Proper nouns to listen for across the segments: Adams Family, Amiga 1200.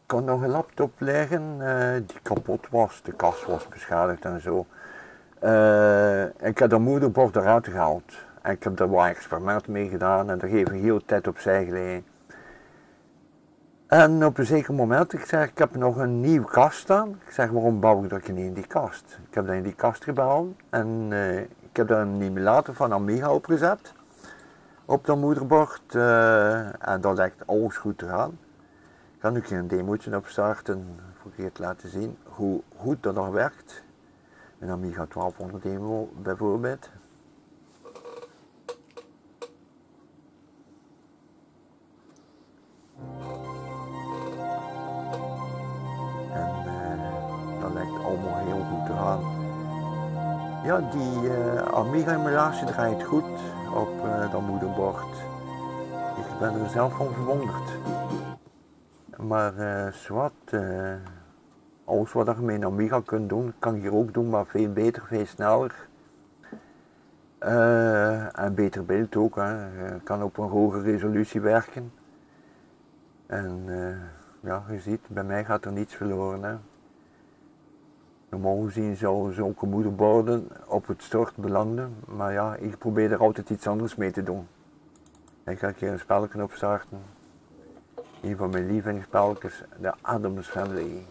Ik kon nog een laptop leggen die kapot was, de kast was beschadigd en zo. Ik heb dat moederbord eruit gehaald en ik heb daar wat experiment mee gedaan en daar geef ik heel de tijd opzij gelegen. En op een zeker moment, ik zeg, ik heb nog een nieuwe kast staan. Ik zeg, waarom bouw ik dat niet in die kast? Ik heb dat in die kast gebouwd en ik heb daar een emulator van Amiga opgezet op dat moederbord en dat lijkt alles goed te gaan. Ik ga nu een demootje opstarten, probeer te laten zien hoe goed dat nog werkt. Een Amiga 1200 demo bijvoorbeeld. Ja, die Amiga-emulatie draait goed op dat moederbord. Ik ben er zelf van verwonderd. Maar alles wat je met een Amiga kunt doen, kan ik hier ook doen, maar veel beter, veel sneller. En beter beeld ook, hè. Je kan op een hoge resolutie werken. En ja, je ziet, bij mij gaat er niets verloren, hè. Normaal gezien zouden zulke moederborden op het stort belanden, maar ja, ik probeer er altijd iets anders mee te doen. Ik ga een keer een spelletje opstarten. Een van mijn lievelingsspelletjes, de Adams Family.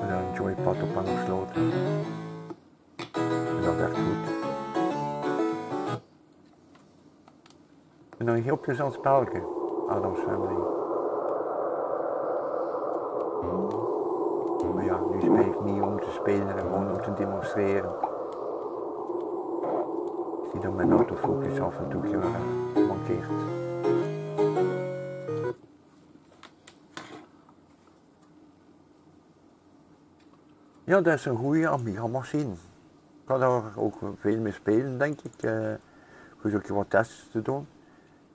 Een joypad op aangesloten. Dat werkt goed. En dan een heel plezant spelletje, Adams Family. Maar ja, nu speel ik niet om te spelen, en gewoon om te demonstreren. Ik zie dat mijn autofocus af en toe mankeert. Ja, dat is een goede Amiga-machine. Ik ga daar ook veel mee spelen, denk ik, voor zo'n keer wat tests te doen.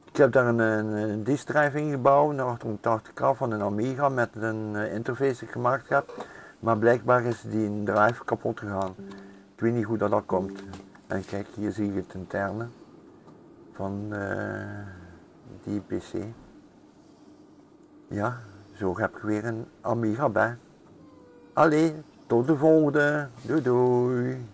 Ik heb daar een disk drive in gebouwd, een 880k van een Amiga met een interface die ik gemaakt heb. Maar blijkbaar is die drive kapot gegaan. Ik weet niet hoe dat komt. En kijk, hier zie je het interne van die pc. Ja, zo heb ik weer een Amiga bij. Allee, tot de volgende. Doei doei.